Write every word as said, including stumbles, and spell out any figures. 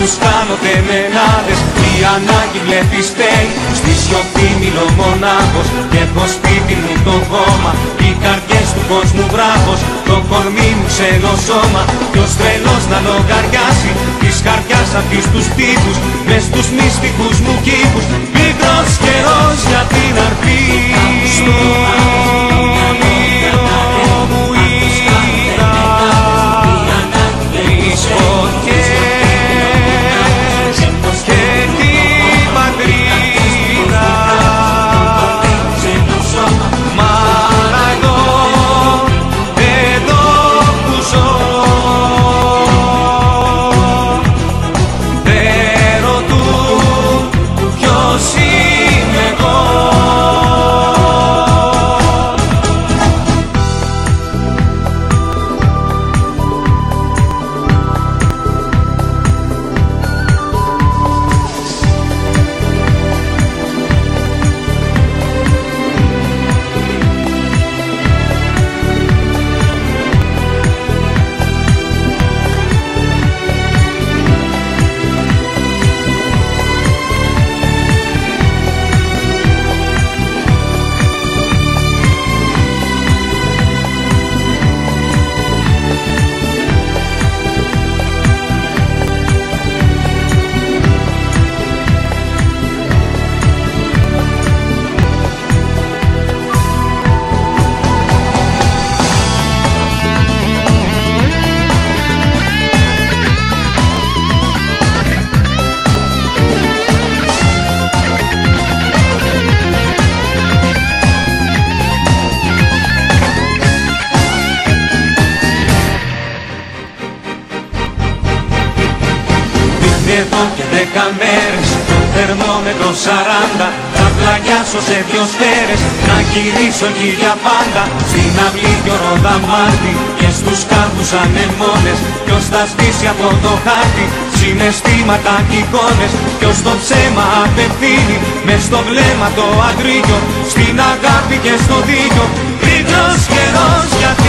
τους κάνονται μενάδες. Η ανάγκη βλέπεις στέει στη σιωπή μιλώ μονάχος. Και έχω σπίτι μου το χώμα, οι καρδιές του κόσμου βράχος. Το κορμί μου ξένο σώμα, ποιος τρελός να λογαριάσει της καρδιάς αυτής τους τύπους μες τους μυστικούς μου κήπους. Μικρός καιρός για την αρπή εδώ και δέκα μέρες, το θερμόμετρο σαράντα. Θα πλαγιάσω σε δυο σφαίρες, να γυρίσω εκεί για πάντα. Στην αυλή δυο δαμάντι και στους κάμπους ανεμόνες. Ποιος θα σβήσει από το χάρτη συναισθήματα κι εικόνες. Ποιος το ψέμα απευθύνει μες στο βλέμμα το αντρίγιο, στην αγάπη και στο δίκιο. Μικρός καιρός για